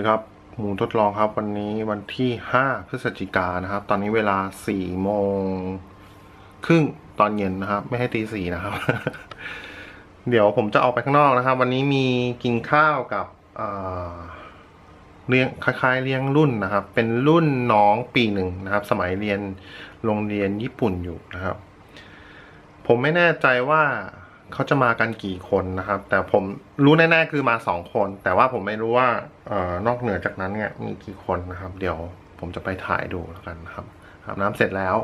ดีครับหมูทดลองครับวันนี้วันที่5พฤศจิกายนนะครับตอนนี้เวลา16:30ตอนเย็นนะครับไม่ให้ตี 4นะครับ เดี๋ยวผมจะออกไปข้างนอกนะครับวันนี้มีกินข้าวกับเลี้ยงคล้ายๆเลี้ยงรุ่นนะครับเป็นรุ่นน้องปี 1นะครับสมัยเรียนโรงเรียนญี่ปุ่นอยู่นะครับผมไม่แน่ใจว่าเขาจะมากันกี่คนนะครับแต่ผมรู้แน่ๆคือมา2 คนแต่ว่าผมไม่รู้ว่านอกเหนือจากนั้นเนี่ยมีกี่คนนะครับเดี๋ยวผมจะไปถ่ายดูแล้วกันนะครับอาบน้ำเสร็จแล้ว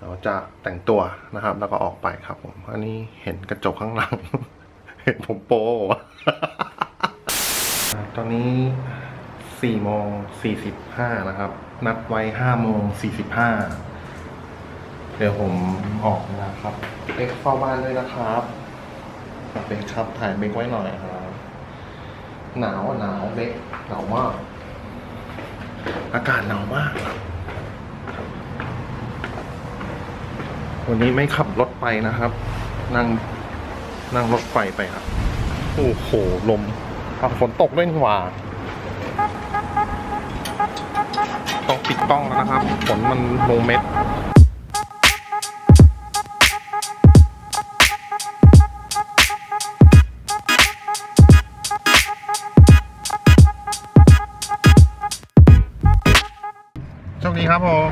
เราจะแต่งตัวนะครับแล้วก็ออกไปครับผมอันนี้เห็นกระจกข้างหลัง เห็นผมโป้ ตอนนี้16:45นะครับนัดไว้5:45เดี๋ยวผมออกนะครับเอ็กซ์เฝ้าบ้านด้วยนะครับเบรกครับถ่ายเบรกไว้หน่อยครับหนาวเบรกหนาวมากอากาศหนาวมากวันนี้ไม่ขับรถไปนะครับนั่งรถไฟไปครับโอ้โหลมฝนตกด้วยนี่หว่าต้องปิดกล้องแล้วนะครับฝนมันลงเม็ดโชคดีครับผม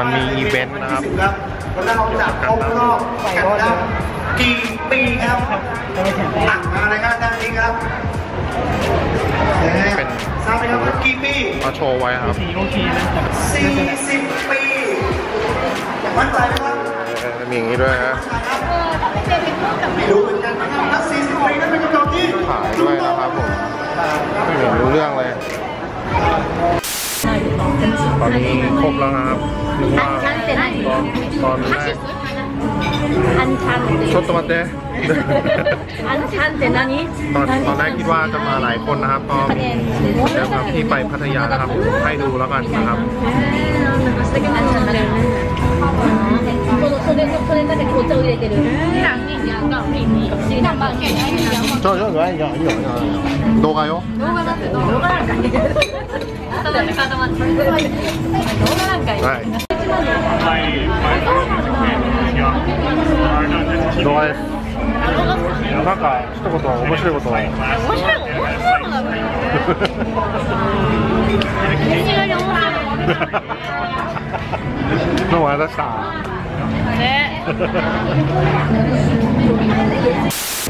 มันมีอีเวนต์นะครับเราจะลองจับครบรอบแข่งได้กี่ปีครับหนักมาเลยครับด้านนี้ครับเป็นทราบไหมครับกี่ปีมาโชว์ไว้ครับ40 ปีมั่นใจไหมครับมีอย่างนี้ด้วยฮะไม่รู้เหมือนกันนะครับ40 ปีนั่นเป็นคำตอบที่ขายด้วยนะครับผมไม่เห็นรู้เรื่องเลยตอนนี้ครบแล้วครับหรือว่าตอนแรกชดตะวันเดะตอนแรกคิดว่าจะมาหลายคนนะครับก็มีเดี๋ยวครับที่ไปพัทยานะครับให้ดูแล้วกันนะครับなんか一言面白いことはどうもありがとうございました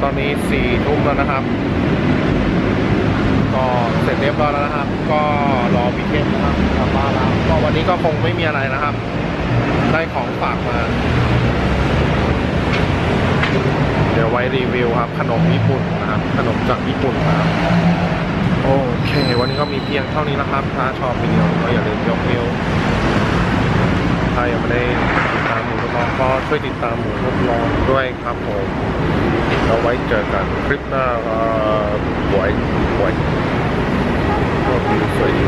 ตอนนี้4 ทุ่มแล้วนะครับก็เสร็จเรียบร้อยแล้วนะครับก็รอวีคเอนด์นะครับกลับบ้านแล้วก็วันนี้ก็คงไม่มีอะไรนะครับได้ของฝากมาเดี๋ยวไว้รีวิวครับขนมญี่ปุ่นนะครับขนมจากญี่ปุ่นนะครับโอเควันนี้ก็มีเพียงเท่านี้นะครับถ้าชอบวิดีโอก็อย่าลืมยกนิ้วถ้ายังไม่ได้ติดตามหมูทดลองก็ช่วยติดตามหมูทดลองด้วยครับผมเราไว้เจอกันคลิปหน้าบ่อยก็มีสวยดี